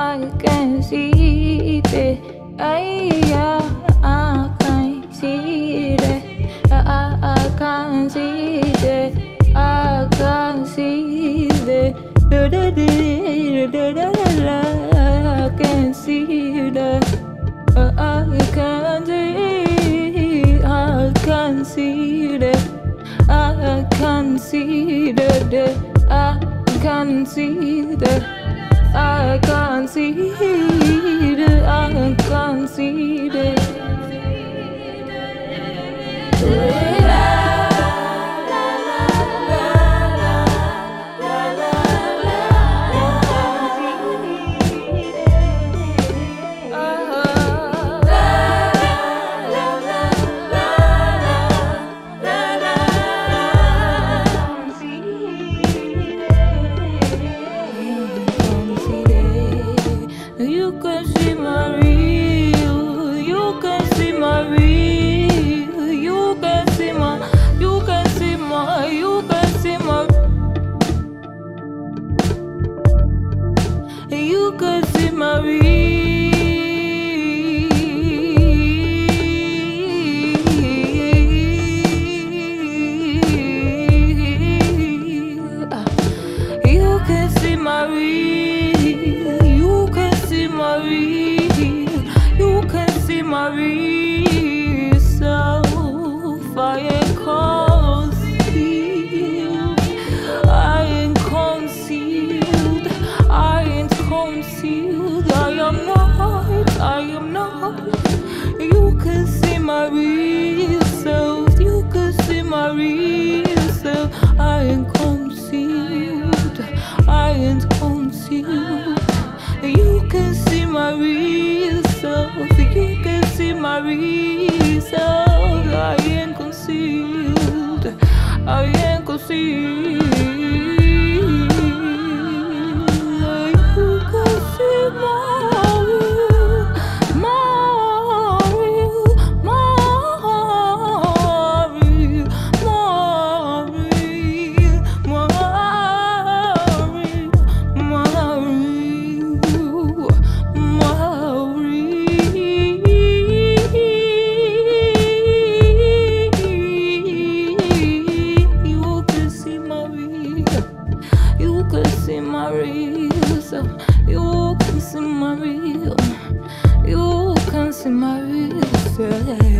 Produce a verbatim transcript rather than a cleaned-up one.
I can see it. I, I can see it. I, I can see it. I can see it. Da da da da da. I can see it. I can see. I can see it. I can see it. I can see it. I can't see it, I can't see it. You can see my real, you can see my real self.